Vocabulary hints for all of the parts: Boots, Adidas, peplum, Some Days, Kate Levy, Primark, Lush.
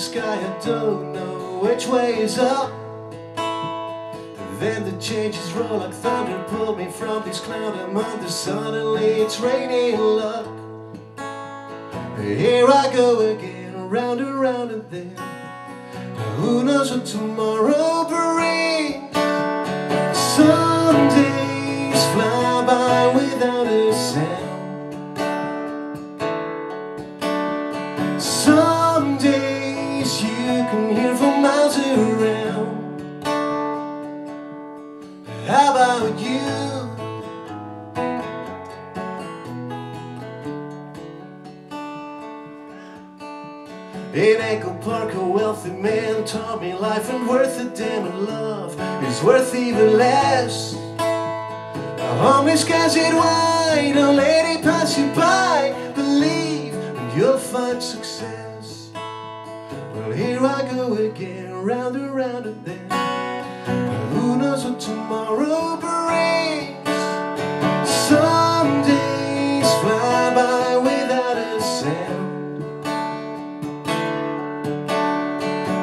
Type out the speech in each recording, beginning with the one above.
sky, I don't know which way is up. And then the changes roll like thunder, pull me from this cloud I'm under. Suddenly it's raining luck. Here I go again, around and round and then who knows what tomorrow brings. Some days fly by without a sound. Some days you can hear for miles around. How about you? In Echo Park, a wealthy man taught me life ain't worth a damn, and love is worth even less. On me skies it wide, a lady pass you by. Believe and you'll find success. Well, here I go again, round and round and then who knows what tomorrow brings. Some days fly by without a sound.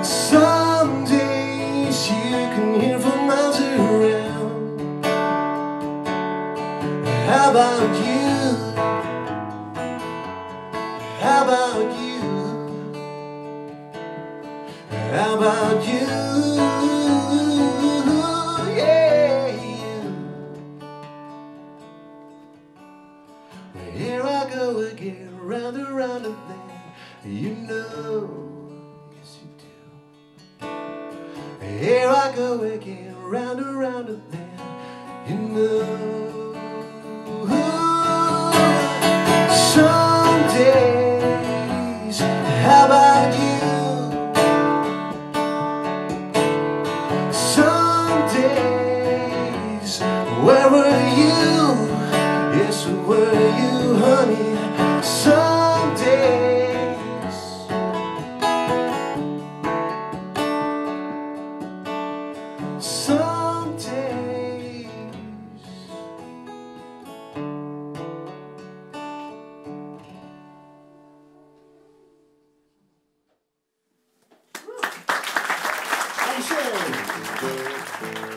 Some days you can hear for miles around. How about you? How about you? How about you? Yeah, you. Here I go again, round and round and then you know. Here I go again, round and round and then you know. Some days, how about you? Some days, where were you? Yes, where were you, honey? Some days. Some days Thank you.